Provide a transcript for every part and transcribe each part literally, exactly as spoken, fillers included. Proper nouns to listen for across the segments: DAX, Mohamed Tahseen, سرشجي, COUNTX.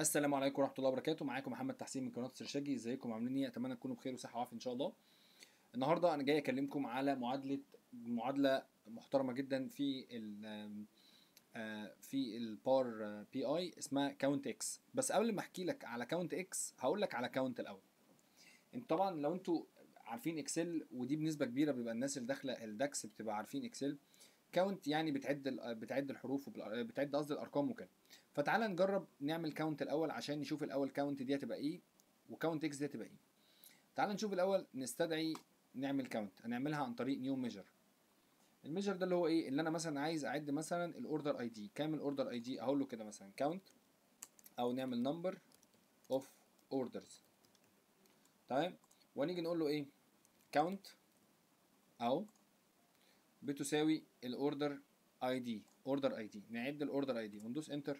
السلام عليكم ورحمه الله وبركاته. معاكم محمد تحسين من قناه السرشجي. ازيكم عاملين ايه؟ اتمنى تكونوا بخير وصحه وعافيه ان شاء الله. النهارده انا جاي اكلمكم على معادله معادله محترمه جدا في ال في الباور بي اي اسمها كاونت اكس. بس قبل ما احكي لك على كاونت اكس هقول لك على كاونت الاول. انت طبعا لو انتوا عارفين اكسل، ودي بنسبه كبيره بيبقى الناس اللي داخله الداكس بتبقى عارفين اكسل، كاونت يعني بتعد بتعد الحروف وبتعد قصدي الارقام وكده. فتعالى نجرب نعمل كاونت الاول عشان نشوف الاول كاونت دي هتبقى ايه وكاونت اكس دي هتبقى ايه. تعالى نشوف الاول، نستدعي نعمل كاونت. هنعملها عن طريق نيو ميجر. الميجر ده اللي هو ايه؟ اللي انا مثلا عايز اعد مثلا الاوردر اي دي. كام الاوردر اي دي؟ هقول له كده مثلا كاونت، او نعمل نمبر اوف اوردرز. تمام. ونيجي نقول له ايه؟ كاونت او بتساوي الاوردر اي دي. اوردر اي دي نعد الاوردر اي دي وندوس انتر.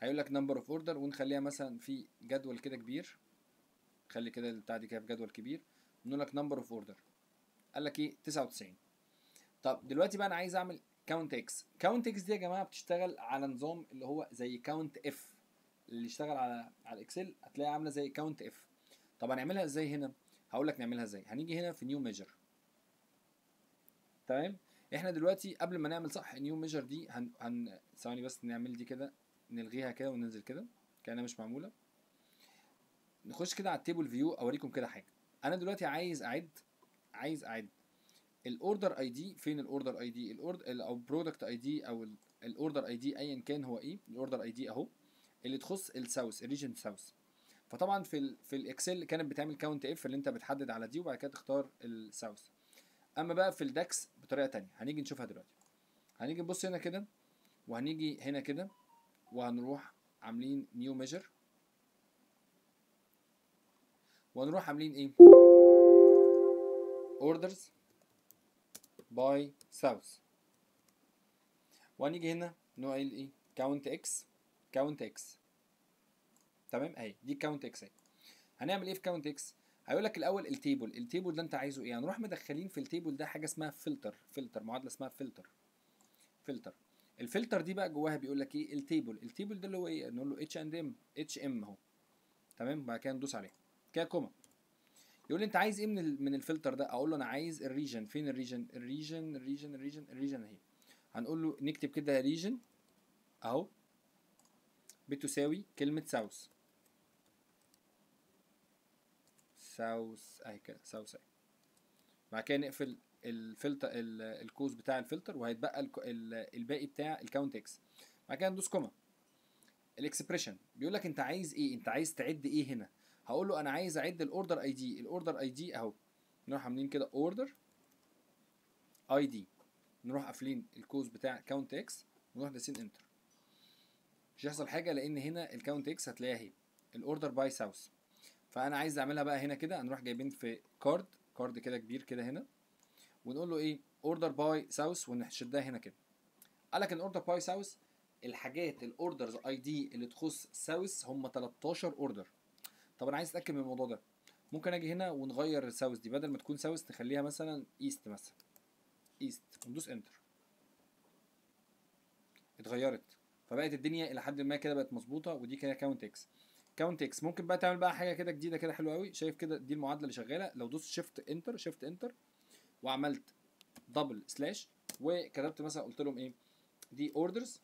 هيقول لك نمبر اوف اوردر، ونخليها مثلا في جدول كده كبير. خلي كده البتاع دي كده في جدول كبير، نقول لك نمبر اوف اوردر. قال لك ايه؟ تسعة وتسعين. طب دلوقتي بقى انا عايز اعمل كاونت اكس. كاونت اكس دي يا جماعه بتشتغل على نظام اللي هو زي كاونت اف. اللي يشتغل على على الاكسل هتلاقيها عامله زي كاونت اف. طب هنعملها ازاي هنا؟ هقول لك نعملها ازاي. هنيجي هنا في نيو ميجر. تمام. احنا دلوقتي قبل ما نعمل صح نيو ميجر دي هن هن ثواني بس نعمل دي كده، نلغيها كده وننزل كده كانها مش معموله. نخش كده على التيبل فيو اوريكم كده حاجه. انا دلوقتي عايز اعد عايز اعد الاوردر اي دي. فين الاوردر اي دي؟ الاوردر او برودكت اي دي او الاوردر اي دي ايا كان هو ايه. الاوردر اي دي اهو اللي تخص الساوث، الريجن ساوث. فطبعا في ال في الاكسل كانت بتعمل كاونت اف اللي انت بتحدد على دي وبعد كده تختار الساوث. اما بقى في الداكس بطريقه تانية هنيجي نشوفها دلوقتي. هنيجي نبص هنا كده، وهنيجي هنا كده، وهنروح عاملين نيو ميجر، وهنروح عاملين ايه؟ اوردرز باي ساوث. وهنيجي هنا نوع ايه؟ كاونت اكس. كاونت اكس. تمام. اهي دي كاونت اكس اهي. هنعمل ايه في كاونت اكس؟ هيقول لك الاول التيبل. التيبل ده انت عايزه ايه؟ هنروح مدخلين في التيبل ده حاجه اسمها فلتر. فلتر معادله اسمها فلتر. فلتر الفلتر دي بقى جواها بيقول لك ايه؟ التيبل. التيبل ده اللي هو ايه؟ نقول له اتش اند ام. اتش ام اهو. تمام. بعد كده ندوس عليها كده كوما. يقول لي انت عايز ايه من من الفلتر ده؟ اقول له انا عايز الريجن. فين الريجن؟ الريجن الريجن الريجن الريجن اهي. هنقول له نكتب كده ريجن اهو بتساوي كلمه ساوث. ساوث اهي كده، ساوث اهي. بعد كده نقفل الفلتر الكوز بتاع الفلتر، وهيتبقى الباقي بتاع الكاونت اكس. بعد كده ندوس كوما. الاكسبريشن بيقول لك انت عايز ايه؟ انت عايز تعد ايه هنا؟ هقول له انا عايز اعد الاوردر اي دي. الاوردر اي دي اهو. نروح عاملين كده اوردر اي دي، نروح قافلين الكوز بتاع كاونت اكس ونروح داسين انتر. مش هيحصل حاجه لان هنا الكاونت اكس هتلاقيها اهي الاوردر باي ساوث. فانا عايز اعملها بقى هنا كده. هنروح جايبين في كارد كارد كده كبير كده هنا، ونقول له ايه؟ اوردر باي ساوث، ونشدها هنا كده. قال لك ان اوردر باي ساوث الحاجات الاوردرز اي دي اللي تخص ساوث هم تلتاشر اوردر. طب انا عايز اتاكد من الموضوع ده. ممكن اجي هنا ونغير الساوث دي، بدل ما تكون ساوث نخليها مثلا ايست. مثلا ايست، وندوس انتر. اتغيرت. فبقت الدنيا الى حد ما كده بقت مظبوطه، ودي كده كاونت اكس. كاونت اكس ممكن بقى تعمل بقى حاجه كده جديده كده حلوه قوي. شايف كده دي المعادله اللي شغاله. لو دوست شيفت انتر، شيفت انتر، وعملت دبل سلاش، وكتبت مثلا قلت لهم ايه؟ دي اوردرز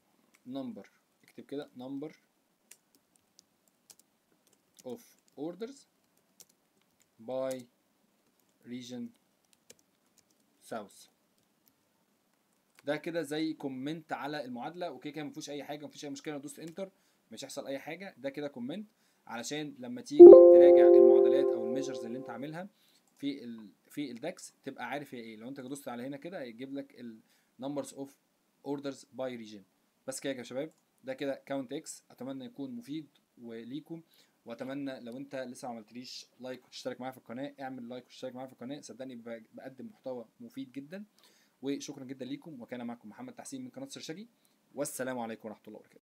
نمبر. اكتب كده نمبر اوف اوردرز باي ريجن ساوث. ده كده زي كومنت على المعادله، وكده كده مفيش اي حاجه، مفيش اي مشكله. دوست انتر مش هيحصل اي حاجه. ده كده كومنت علشان لما تيجي تراجع المعادلات او الميجرز اللي انت عاملها في ال في الداكس تبقى عارف هي ايه. لو انت دوست على هنا كده هيجيب لك النمبرز اوف اوردرز باي ريجن. بس كده يا شباب، ده كده كاونت اكس. اتمنى يكون مفيد وليكم، واتمنى لو انت لسه ما عملتليش لايك وتشترك معايا في القناه اعمل لايك وتشترك معايا في القناه. صدقني بقدم محتوى مفيد جدا. وشكرا جدا ليكم، وكان معكم محمد تحسين من قناه سرشجي، والسلام عليكم ورحمه الله وبركاته.